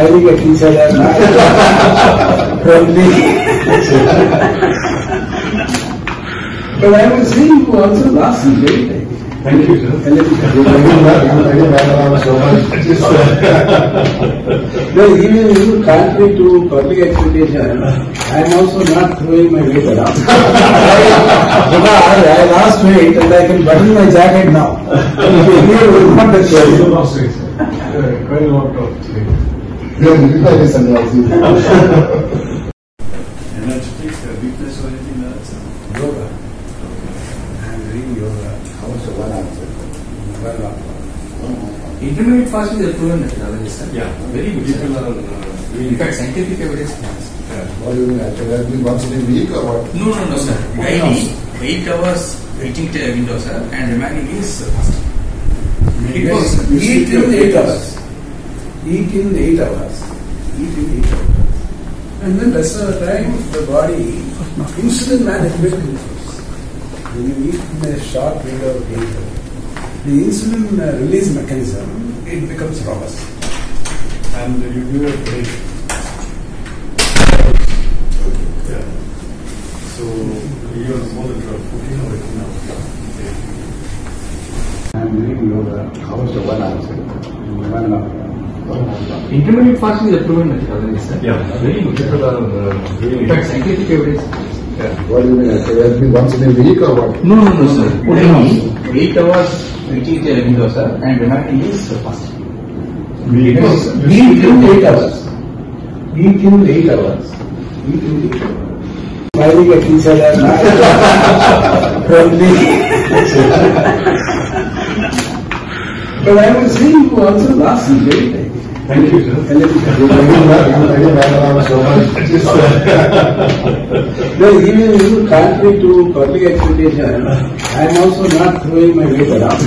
I think a teacher and But I was seeing you also last Sunday. Thank you, sir. No, even if you contrary to public expectation, I am also not throwing my weight around. I lost weight and I can button my jacket now. Here will not the show. Quite a lot of things. Yeah, you can listen to that. Energetics, weakness or anything else? Yoga. I am doing yoga. Also one answer. Intermittent fasting is proven that. Yeah, very good. People are in fact scientific evidence. What do you mean? Actually, once in a week or what? No, sir. Daily, 8 hours eating window, sir, and remaining is fasting. Because eat in 8 hours. Eat in 8 hours. Eat in 8 hours. And then rest of the time, the body insulin management. When you eat in a short window of time, the insulin release mechanism, it becomes robust. And you do a break. Yeah. So, you are more than 14 or 18 hours. I am doing yoga. How is the one answer? Intermittent fasting is a proven method. Yeah. Very good. People are doing it. In fact, scientific evidence. What do you mean? It has been once in a week or what? No, sir. Only 8 hours eating the window, sir, and remaining is fasting. Eat in 8 hours. Smiling at each other. But I was seeing you also last Sunday. Thank you, sir. No, even if you contrary to public expectation, I am also not throwing my weight around.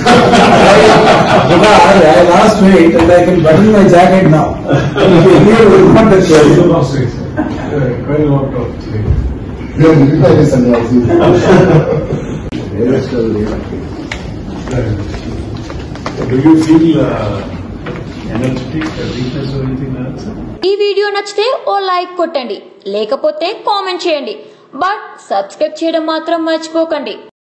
I lost weight and I can button my jacket now. Here will not the show. Quite a lot of things. Do you feel ఈ video నచ్చితే ఓ like కొట్టండి, లేకపోతే comment చేయండి, but subscribe చేయడం మాత్రం మర్చిపోకండి.